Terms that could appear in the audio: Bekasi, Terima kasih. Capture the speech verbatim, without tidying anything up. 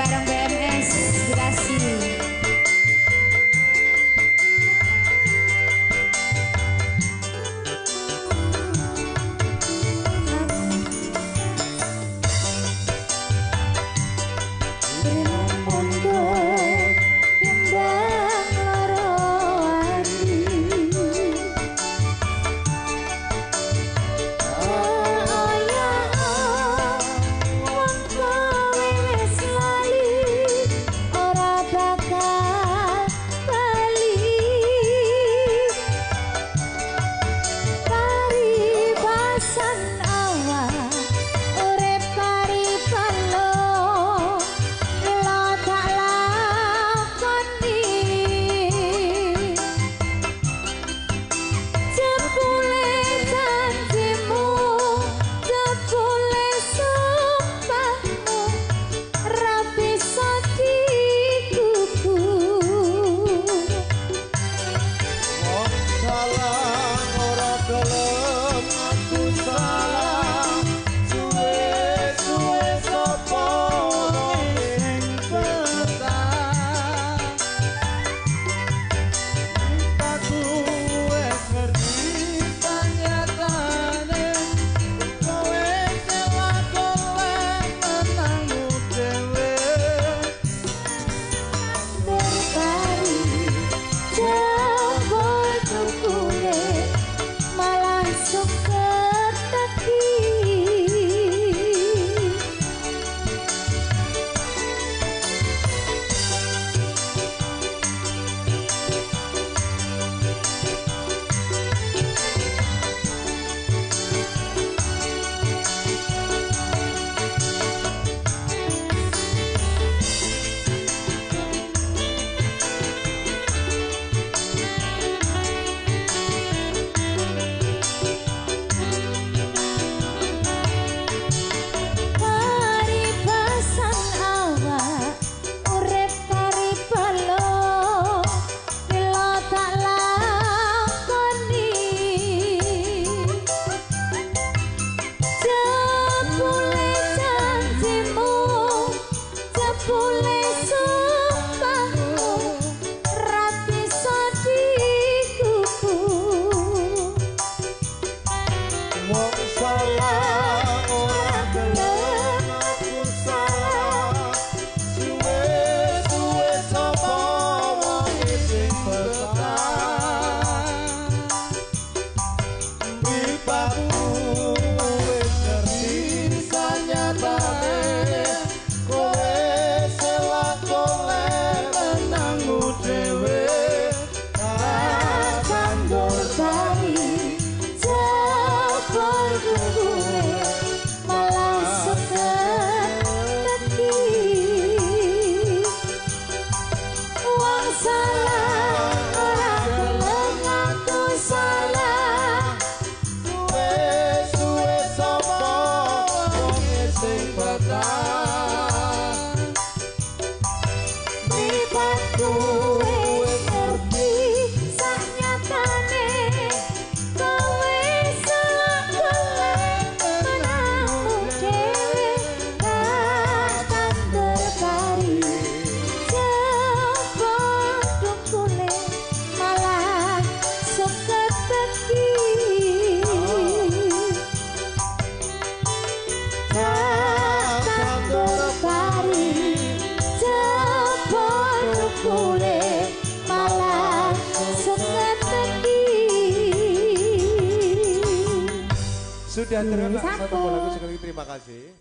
bareng B M S Bekasi. Sudah terima satu lagu sekali lagi terima kasih.